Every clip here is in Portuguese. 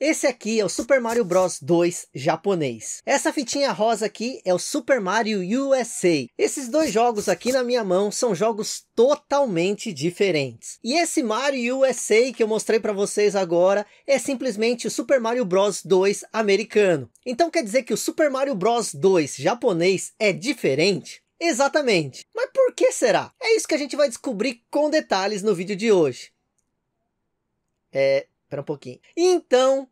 Esse aqui é o Super Mario Bros. 2 japonês. Essa fitinha rosa aqui é o Super Mario USA. Esses dois jogos aqui na minha mão são jogos totalmente diferentes. E esse Mario USA que eu mostrei para vocês agora é simplesmente o Super Mario Bros. 2 americano. Então quer dizer que o Super Mario Bros. 2 japonês é diferente? Exatamente. Mas por que será? É isso que a gente vai descobrir com detalhes no vídeo de hoje. Espera um pouquinho. Então,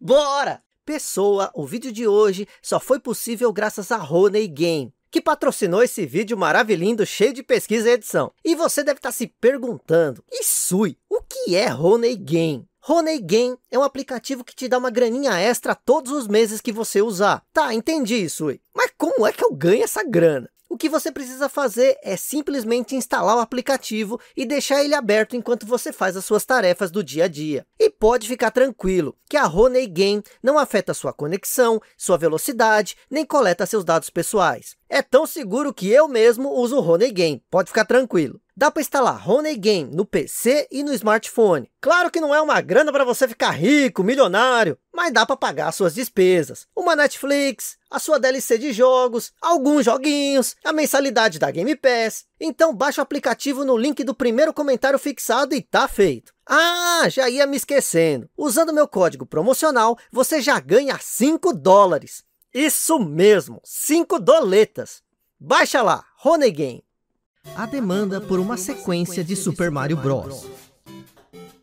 bora! Pessoal, o vídeo de hoje só foi possível graças a Honeygain, que patrocinou esse vídeo maravilhoso, cheio de pesquisa e edição. E você deve estar se perguntando, Isui, o que é Honeygain? Honeygain é um aplicativo que te dá uma graninha extra todos os meses que você usar. Tá, entendi, Isui. Mas como é que eu ganho essa grana? O que você precisa fazer é simplesmente instalar o aplicativo e deixar ele aberto enquanto você faz as suas tarefas do dia a dia. E pode ficar tranquilo que a Honeygain não afeta sua conexão, sua velocidade, nem coleta seus dados pessoais. É tão seguro que eu mesmo uso o Honeygain, pode ficar tranquilo. Dá para instalar Honeygain no PC e no smartphone. Claro que não é uma grana para você ficar rico, milionário, mas dá para pagar suas despesas. Uma Netflix, a sua DLC de jogos, alguns joguinhos, a mensalidade da Game Pass. Então baixa o aplicativo no link do primeiro comentário fixado e tá feito. Ah, já ia me esquecendo. Usando meu código promocional, você já ganha $5. Isso mesmo, 5 doletas. Baixa lá, Honeygain. A demanda por uma sequência de Super Mario Bros.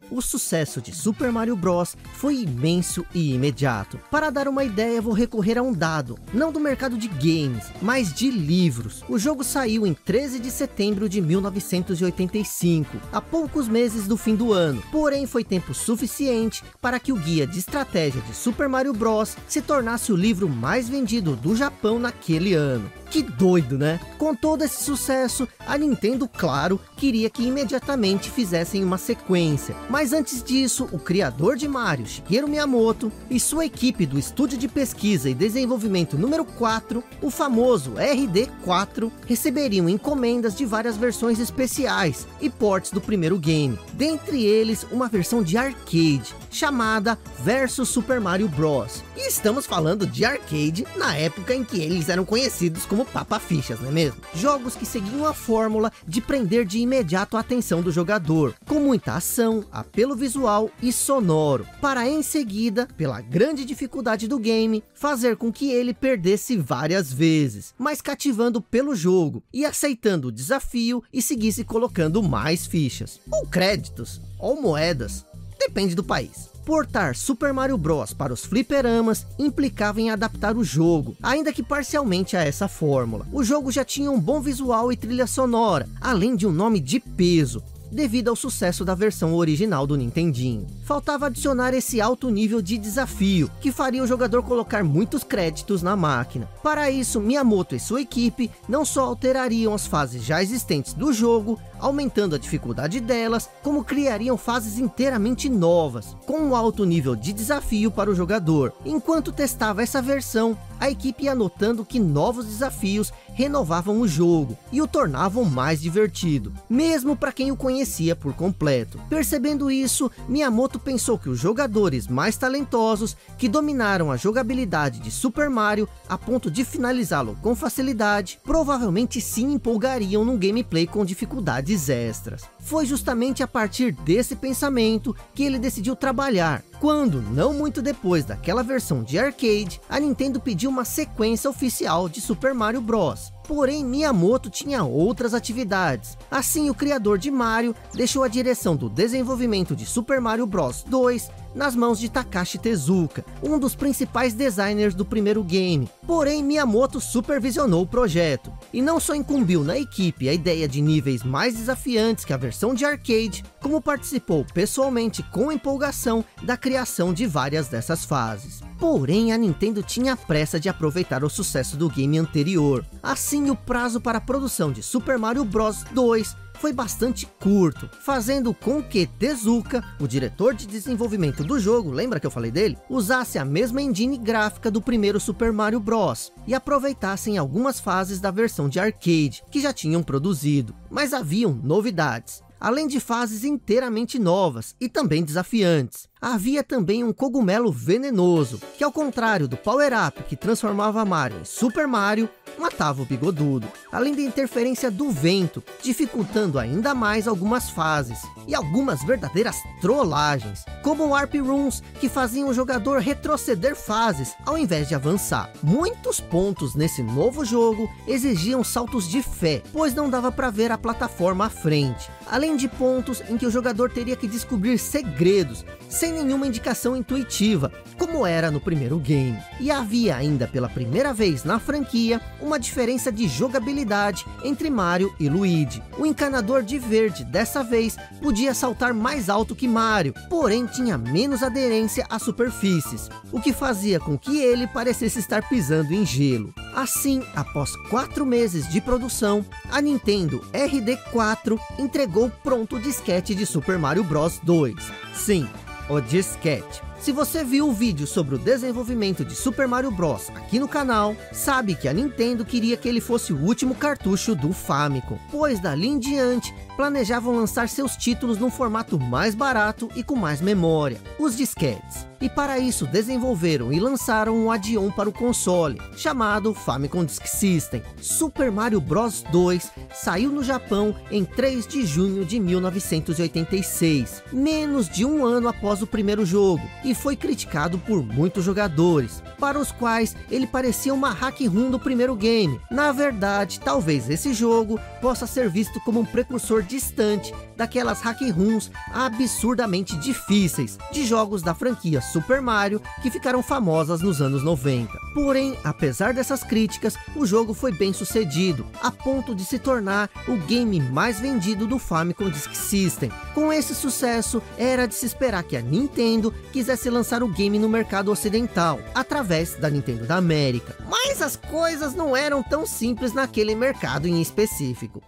O sucesso de Super Mario Bros. Foi imenso e imediato. Para dar uma ideia, vou recorrer a um dado, não do mercado de games, mas de livros. O jogo saiu em 13 de setembro de 1985, a poucos meses do fim do ano. Porém, foi tempo suficiente para que o guia de estratégia de Super Mario Bros. Se tornasse o livro mais vendido do Japão naquele ano. Que doido, né? Com todo esse sucesso, a Nintendo, claro, queria que imediatamente fizessem uma sequência. Mas antes disso, o criador de Mario, Shigeru Miyamoto, e sua equipe do estúdio de pesquisa e desenvolvimento número 4, o famoso RD4, receberiam encomendas de várias versões especiais e ports do primeiro game. Dentre eles, uma versão de arcade, chamada Versus Super Mario Bros. E estamos falando de arcade na época em que eles eram conhecidos como papa-fichas, não é mesmo? Jogos que seguiam a fórmula de prender de imediato a atenção do jogador, com muita ação, apelo visual e sonoro, para em seguida, pela grande dificuldade do game, fazer com que ele perdesse várias vezes, mas cativando pelo jogo, e aceitando o desafio e seguisse colocando mais fichas, ou créditos, ou moedas, depende do país. Portar Super Mario Bros. Para os fliperamas implicava em adaptar o jogo, ainda que parcialmente a essa fórmula. O jogo já tinha um bom visual e trilha sonora, além de um nome de peso, devido ao sucesso da versão original do Nintendinho. Faltava adicionar esse alto nível de desafio, que faria o jogador colocar muitos créditos na máquina. Para isso, Miyamoto e sua equipe não só alterariam as fases já existentes do jogo, aumentando a dificuldade delas, como criariam fases inteiramente novas, com um alto nível de desafio para o jogador. Enquanto testava essa versão, a equipe ia notando que novos desafios renovavam o jogo e o tornavam mais divertido, mesmo para quem o conhecia por completo. Percebendo isso, Miyamoto pensou que os jogadores mais talentosos, que dominaram a jogabilidade de Super Mario a ponto de finalizá-lo com facilidade, provavelmente se empolgariam num gameplay com dificuldades extras. Foi justamente a partir desse pensamento que ele decidiu trabalhar, quando, não muito depois daquela versão de arcade, a Nintendo pediu uma sequência oficial de Super Mario Bros. Porém, Miyamoto tinha outras atividades. Assim, o criador de Mario deixou a direção do desenvolvimento de Super Mario Bros. 2 nas mãos de Takashi Tezuka, um dos principais designers do primeiro game. Porém, Miyamoto supervisionou o projeto, e não só incumbiu na equipe a ideia de níveis mais desafiantes que a versão de arcade, como participou pessoalmente com empolgação da criação de várias dessas fases. Porém, a Nintendo tinha pressa de aproveitar o sucesso do game anterior. Assim, o prazo para a produção de Super Mario Bros. 2 foi bastante curto, fazendo com que Tezuka, o diretor de desenvolvimento do jogo, lembra que eu falei dele? Usasse a mesma engine gráfica do primeiro Super Mario Bros. E aproveitassem algumas fases da versão de arcade, que já tinham produzido. Mas haviam novidades, além de fases inteiramente novas e também desafiantes. havia também um cogumelo venenoso, que ao contrário do power-up que transformava Mario em Super Mario, matava o bigodudo, além da interferência do vento, dificultando ainda mais algumas fases, e algumas verdadeiras trollagens, como Warp Rooms, que faziam o jogador retroceder fases, ao invés de avançar. Muitos pontos nesse novo jogo exigiam saltos de fé, pois não dava para ver a plataforma à frente, além de pontos em que o jogador teria que descobrir segredos, sem nenhuma indicação intuitiva, como era no primeiro game. E havia ainda pela primeira vez na franquia, uma diferença de jogabilidade entre Mario e Luigi. O encanador de verde dessa vez podia saltar mais alto que Mario, porém tinha menos aderência às superfícies, o que fazia com que ele parecesse estar pisando em gelo. Assim, após 4 meses de produção, a Nintendo RD4 entregou pronto o disquete de Super Mario Bros. 2. Sim, o disquete. Se você viu o vídeo sobre o desenvolvimento de Super Mario Bros. Aqui no canal, sabe que a Nintendo queria que ele fosse o último cartucho do Famicom, pois dali em diante, planejavam lançar seus títulos num formato mais barato e com mais memória, os disquetes. E para isso desenvolveram e lançaram um add-on para o console, chamado Famicom Disk System. Super Mario Bros. 2 saiu no Japão em 3 de junho de 1986, menos de um ano após o primeiro jogo, e foi criticado por muitos jogadores, para os quais ele parecia uma hack room do primeiro game. Na verdade, talvez esse jogo possa ser visto como um precursor distante daquelas hack rooms absurdamente difíceis de jogos da franquia Super Mario que ficaram famosas nos anos 90. Porém, apesar dessas críticas, o jogo foi bem sucedido, a ponto de se tornar o game mais vendido do Famicom Disk System. Com esse sucesso, era de se esperar que a Nintendo quisesse lançar o game no mercado ocidental, através da Nintendo da América. Mas as coisas não eram tão simples naquele mercado em específico.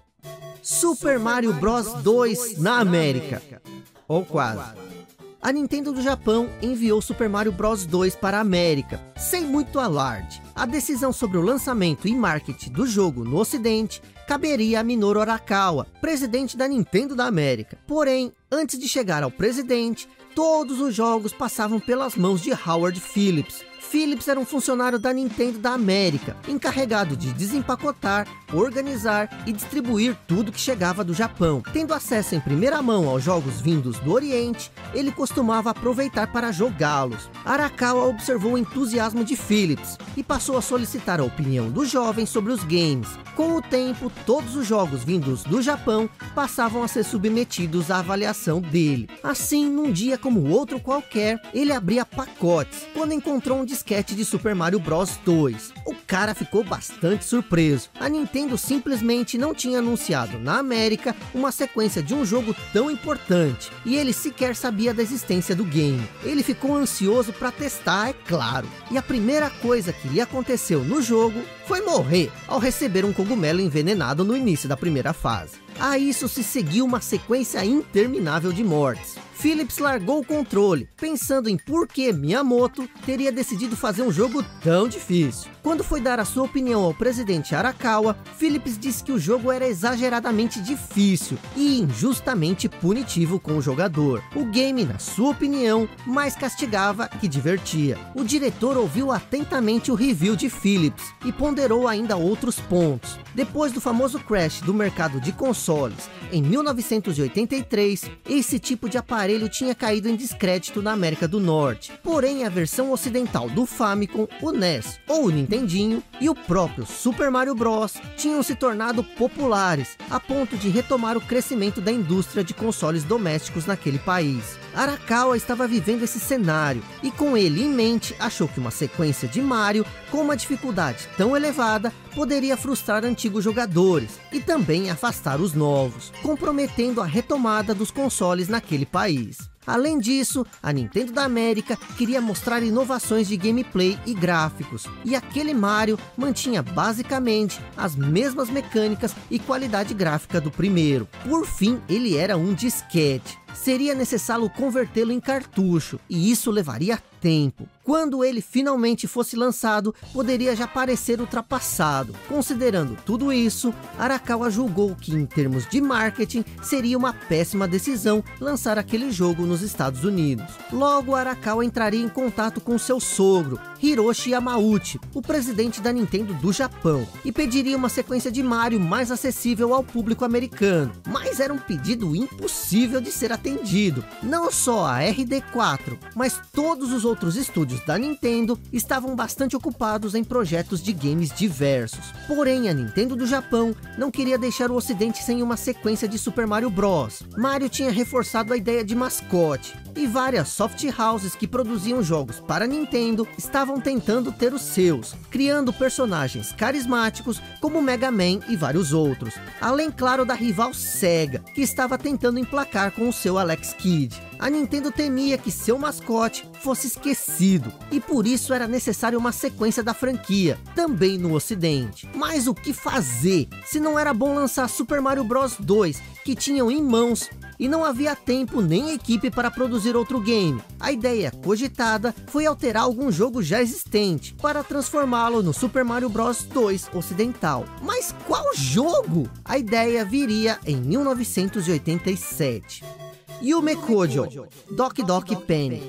Super Mario Bros. 2 na América, ou quase. A Nintendo do Japão enviou Super Mario Bros. 2 para a América, sem muito alarde. A decisão sobre o lançamento e marketing do jogo no Ocidente caberia a Minoru Arakawa, presidente da Nintendo da América. Porém, antes de chegar ao presidente, todos os jogos passavam pelas mãos de Howard Phillips. Phillips era um funcionário da Nintendo da América, encarregado de desempacotar, organizar e distribuir tudo que chegava do Japão. Tendo acesso em primeira mão aos jogos vindos do Oriente, ele costumava aproveitar para jogá-los. Arakawa observou o entusiasmo de Phillips e passou a solicitar a opinião dos jovens sobre os games. Com o tempo, todos os jogos vindos do Japão passavam a ser submetidos à avaliação dele. Assim, num dia como outro qualquer, ele abria pacotes, quando encontrou um disquete de Super Mario Bros. 2. O cara ficou bastante surpreso. A Nintendo simplesmente não tinha anunciado na América uma sequência de um jogo tão importante, e ele sequer sabia da existência do game. Ele ficou ansioso para testar, é claro, e a primeira coisa que lhe aconteceu no jogo foi morrer ao receber um cogumelo envenenado no início da primeira fase. A isso se seguiu uma sequência interminável de mortes. Phillips largou o controle, pensando em por que Miyamoto teria decidido fazer um jogo tão difícil. Quando foi dar a sua opinião ao presidente Arakawa, Phillips disse que o jogo era exageradamente difícil e injustamente punitivo com o jogador. O game, na sua opinião, mais castigava que divertia. O diretor ouviu atentamente o review de Phillips e ponderou ainda outros pontos. Depois do famoso crash do mercado de consoles, em 1983, esse tipo de aparelho tinha caído em descrédito na América do Norte. Porém, a versão ocidental do Famicom, o NES ou o Nintendinho e o próprio Super Mario Bros. Tinham se tornado populares, a ponto de retomar o crescimento da indústria de consoles domésticos naquele país. Arakawa estava vivendo esse cenário, e com ele em mente, achou que uma sequência de Mario, com uma dificuldade tão elevada, poderia frustrar antigos jogadores e também afastar os novos, comprometendo a retomada dos consoles naquele país. Além disso, a Nintendo da América queria mostrar inovações de gameplay e gráficos, e aquele Mario mantinha basicamente as mesmas mecânicas e qualidade gráfica do primeiro. Por fim, ele era um disquete. seria necessário convertê-lo em cartucho, e isso levaria tempo. Quando ele finalmente fosse lançado, poderia já parecer ultrapassado. Considerando tudo isso, Arakawa julgou que, em termos de marketing, seria uma péssima decisão lançar aquele jogo nos Estados Unidos. Logo, Arakawa entraria em contato com seu sogro, Hiroshi Yamauchi, o presidente da Nintendo do Japão, e pediria uma sequência de Mario mais acessível ao público americano. Mas era um pedido impossível de ser atendido. Não só a RD4, mas todos os outros estúdios da Nintendo estavam bastante ocupados em projetos de games diversos. Porém, a Nintendo do Japão não queria deixar o Ocidente sem uma sequência de Super Mario Bros. Mario tinha reforçado a ideia de mascote, e várias soft houses que produziam jogos para Nintendo estavam tentando ter os seus, criando personagens carismáticos como Mega Man e vários outros, além, claro, da rival SEGA, que estava tentando emplacar com o seu Alex Kidd. A Nintendo temia que seu mascote fosse esquecido, e por isso era necessária uma sequência da franquia, também no Ocidente. Mas o que fazer, se não era bom lançar Super Mario Bros. 2, que tinham em mãos, e não havia tempo nem equipe para produzir outro game? A ideia cogitada foi alterar algum jogo já existente, para transformá-lo no Super Mario Bros. 2 ocidental. Mas qual jogo? A ideia viria em 1987. Yume Kojo, Doki Doki Panic.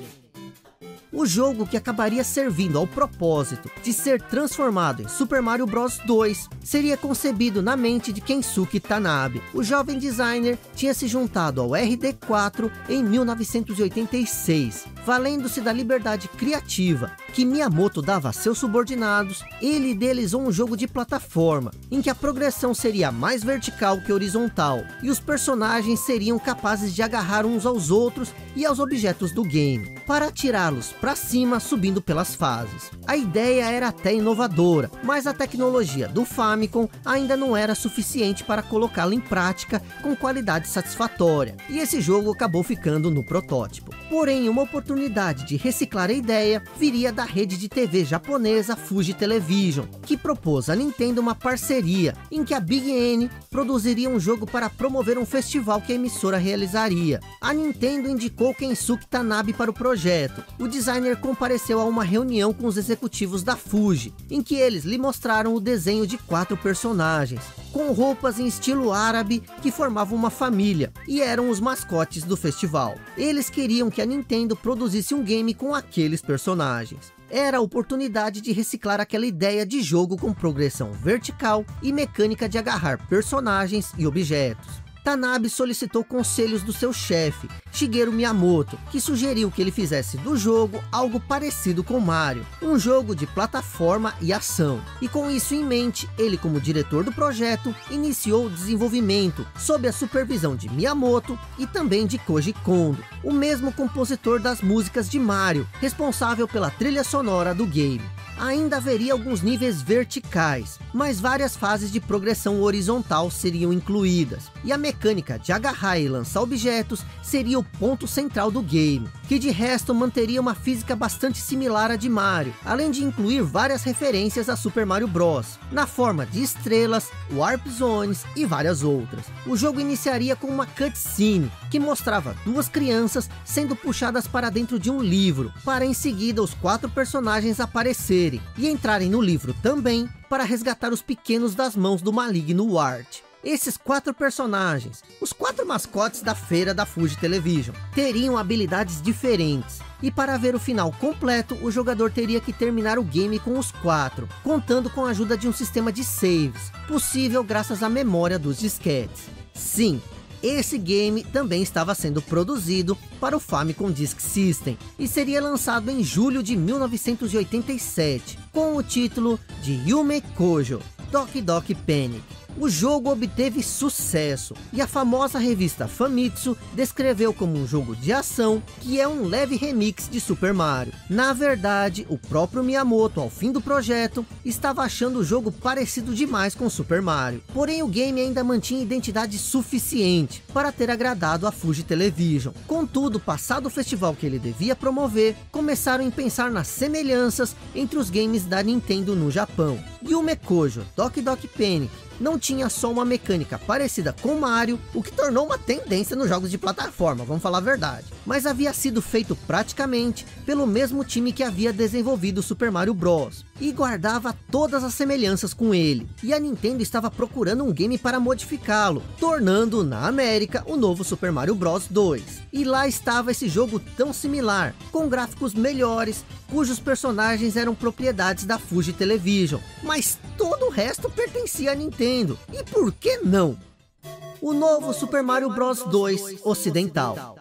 O jogo que acabaria servindo ao propósito de ser transformado em Super Mario Bros. 2 seria concebido na mente de Kensuke Tanabe. O jovem designer tinha se juntado ao RD4 em 1986, valendo-se da liberdade criativa que Miyamoto dava a seus subordinados. Ele idealizou um jogo de plataforma em que a progressão seria mais vertical que horizontal, e os personagens seriam capazes de agarrar uns aos outros e aos objetos do game, para atirá-los para cima subindo pelas fases. A ideia era até inovadora, mas a tecnologia do Famicom ainda não era suficiente para colocá-la em prática com qualidade satisfatória, e esse jogo acabou ficando no protótipo. Porém, uma oportunidade de reciclar a ideia viria da rede de TV japonesa Fuji Television, que propôs à Nintendo uma parceria em que a Big N produziria um jogo para promover um festival que a emissora realizaria. A Nintendo indicou Kensuke Tanabe para o projeto. O designer compareceu a uma reunião com os executivos da Fuji, em que eles lhe mostraram o desenho de 4 personagens, com roupas em estilo árabe, que formavam uma família, e eram os mascotes do festival. Eles queriam que a Nintendo produzisse um game com aqueles personagens. Era a oportunidade de reciclar aquela ideia de jogo com progressão vertical e mecânica de agarrar personagens e objetos. Tanabe solicitou conselhos do seu chefe, Shigeru Miyamoto, que sugeriu que ele fizesse do jogo algo parecido com Mario, um jogo de plataforma e ação. E com isso em mente, ele, como diretor do projeto, iniciou o desenvolvimento sob a supervisão de Miyamoto e também de Koji Kondo, o mesmo compositor das músicas de Mario, responsável pela trilha sonora do game. Ainda haveria alguns níveis verticais, mas várias fases de progressão horizontal seriam incluídas, e a mecânica de agarrar e lançar objetos seria o ponto central do game, que de resto manteria uma física bastante similar à de Mario, além de incluir várias referências a Super Mario Bros., na forma de estrelas, warp zones e várias outras. O jogo iniciaria com uma cutscene, que mostrava 2 crianças sendo puxadas para dentro de um livro, para em seguida os 4 personagens aparecerem e entrarem no livro também, para resgatar os pequenos das mãos do maligno Wart. Esses 4 personagens, os 4 mascotes da feira da Fuji Television, teriam habilidades diferentes, e para ver o final completo, o jogador teria que terminar o game com os 4, contando com a ajuda de um sistema de saves, possível graças à memória dos disquetes. Sim, esse game também estava sendo produzido para o Famicom Disk System, e seria lançado em julho de 1987, com o título de Yume Kojo, Doki Doki Panic. O jogo obteve sucesso, e a famosa revista Famitsu descreveu como um jogo de ação, que é um leve remix de Super Mario. Na verdade, o próprio Miyamoto, ao fim do projeto, estava achando o jogo parecido demais com Super Mario. Porém, o game ainda mantinha identidade suficiente para ter agradado a Fuji Television. Contudo, passado o festival que ele devia promover, começaram a pensar nas semelhanças entre os games da Nintendo no Japão. Yume Kojo, Doki Doki Panic não tinha só uma mecânica parecida com Mario, o que tornou uma tendência nos jogos de plataforma, vamos falar a verdade, mas havia sido feito praticamente pelo mesmo time que havia desenvolvido Super Mario Bros. E guardava todas as semelhanças com ele, e a Nintendo estava procurando um game para modificá-lo, tornando na América o novo Super Mario Bros. 2. E lá estava esse jogo tão similar, com gráficos melhores, cujos personagens eram propriedades da Fuji Television, mas todo o resto pertencia à Nintendo, e por que não? O novo Super Mario Bros. 2 ocidental.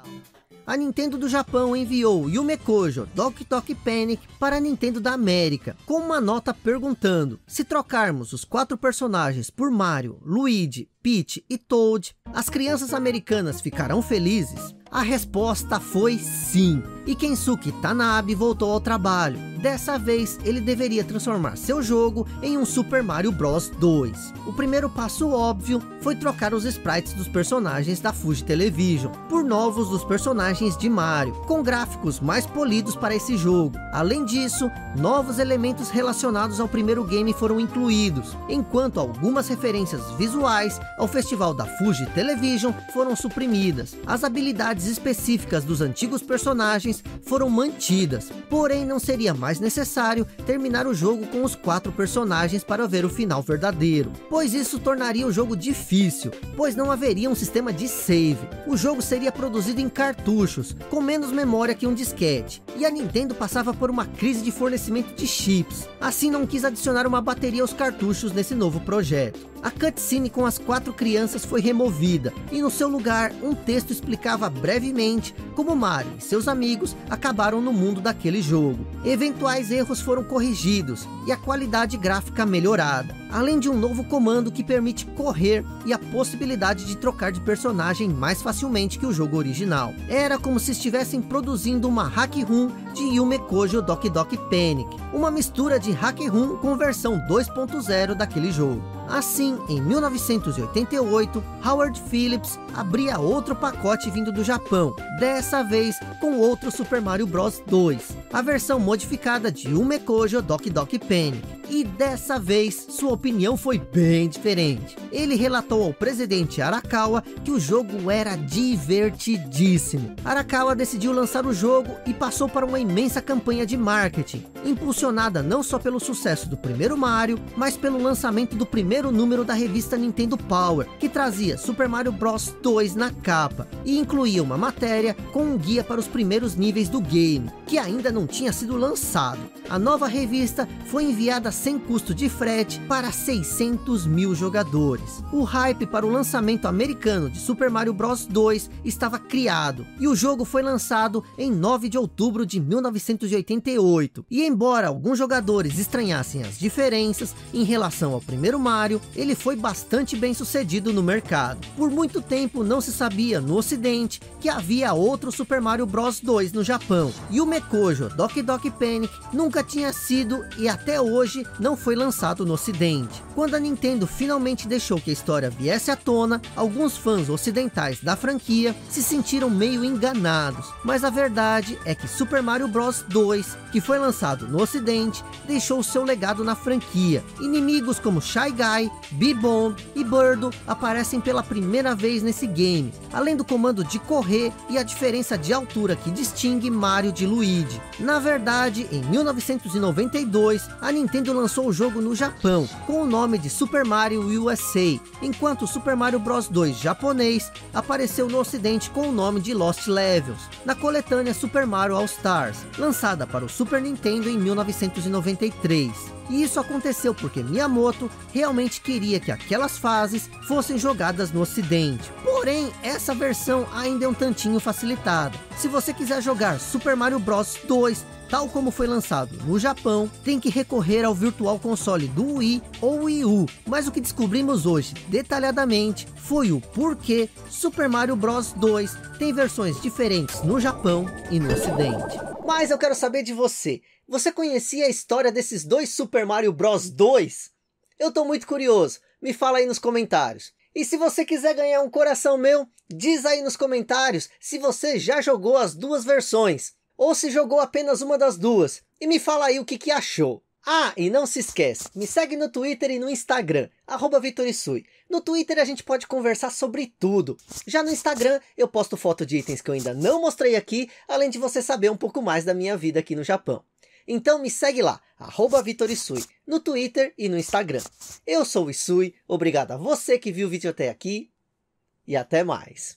A Nintendo do Japão enviou Yume Kojo, Doki Doki Panic para a Nintendo da América, com uma nota perguntando, se trocarmos os 4 personagens por Mario, Luigi, Peach e Toad, as crianças americanas ficarão felizes? A resposta foi sim, e Kensuke Tanabe voltou ao trabalho. Dessa vez, ele deveria transformar seu jogo em um Super Mario Bros. 2. O primeiro passo óbvio foi trocar os sprites dos personagens da Fuji Television por novos dos personagens de Mario, com gráficos mais polidos para esse jogo. Além disso, novos elementos relacionados ao primeiro game foram incluídos, enquanto algumas referências visuais ao festival da Fuji Television foram suprimidas. As habilidades específicas dos antigos personagens foram mantidas, porém não seria mais necessário terminar o jogo com os 4 personagens para ver o final verdadeiro, pois isso tornaria o jogo difícil, pois não haveria um sistema de save. O jogo seria produzido em cartuchos, com menos memória que um disquete, e a Nintendo passava por uma crise de fornecimento de chips, assim não quis adicionar uma bateria aos cartuchos nesse novo projeto. A cutscene com as 4 crianças foi removida, e no seu lugar, um texto explicava brevemente como Mario e seus amigos acabaram no mundo daquele jogo. Eventuais erros foram corrigidos, e a qualidade gráfica melhorada, além de um novo comando que permite correr, e a possibilidade de trocar de personagem mais facilmente que o jogo original. Era como se estivessem produzindo uma hack room de Yume Kojo Doki Doki Panic, uma mistura de hack room com versão 2.0 daquele jogo. Assim, em 1988, Howard Phillips abria outro pacote vindo do Japão, dessa vez com outro Super Mario Bros. 2, a versão modificada de Yume Kojo Doki Doki Panic. E dessa vez, sua opinião foi bem diferente. Ele relatou ao presidente Arakawa que o jogo era divertidíssimo. Arakawa decidiu lançar o jogo e passou para uma imensa campanha de marketing, impulsionada não só pelo sucesso do primeiro Mario, mas pelo lançamento do primeiro número da revista Nintendo Power, que trazia Super Mario Bros. 2 na capa, e incluía uma matéria com um guia para os primeiros níveis do game, que ainda não tinha sido lançado. A nova revista foi enviada sem custo de frete para 600.000 jogadores. O hype para o lançamento americano de Super Mario Bros. 2 estava criado, e o jogo foi lançado em 9 de outubro de 1988, e embora alguns jogadores estranhassem as diferenças em relação ao primeiro Mario, ele foi bastante bem sucedido no mercado. Por muito tempo não se sabia no ocidente que havia outro Super Mario Bros. 2 no Japão, e o Yume Kojo Doki Doki Panic nunca tinha sido e até hoje não foi lançado no ocidente. Quando a Nintendo finalmente deixou que a história viesse à tona, alguns fãs ocidentais da franquia se sentiram meio enganados, mas a verdade é que Super Mario Bros. 2, que foi lançado no ocidente, deixou seu legado na franquia. Inimigos como Shy Guy, B-Bomb e Birdo aparecem pela primeira vez nesse game, além do comando de correr e a diferença de altura que distingue Mario de Luigi. Na verdade, em 1992, a Nintendo lançou o jogo no Japão, com o nome de Super Mario USA, enquanto o Super Mario Bros. 2 japonês apareceu no ocidente com o nome de Lost Levels, na coletânea Super Mario All-Stars, lançada para o Super Nintendo em 1993. E isso aconteceu porque Miyamoto realmente queria que aquelas fases fossem jogadas no ocidente. Porém, essa versão ainda é um tantinho facilitada. Se você quiser jogar Super Mario Bros. 2, tal como foi lançado no Japão, tem que recorrer ao Virtual Console do Wii ou Wii U, mas o que descobrimos hoje detalhadamente foi o porquê Super Mario Bros. 2 tem versões diferentes no Japão e no ocidente. Mas eu quero saber de você, você conhecia a história desses dois Super Mario Bros. 2? Eu tô muito curioso, me fala aí nos comentários. E se você quiser ganhar um coração meu, diz aí nos comentários se você já jogou as duas versões, ou se jogou apenas uma das duas, e me fala aí o que achou. Ah, e não se esquece, me segue no Twitter e no Instagram, @VitoriSui. No Twitter a gente pode conversar sobre tudo. Já no Instagram eu posto foto de itens que eu ainda não mostrei aqui, além de você saber um pouco mais da minha vida aqui no Japão. Então me segue lá, @VitoriSui, no Twitter e no Instagram. Eu sou o Isui, obrigado a você que viu o vídeo até aqui e até mais.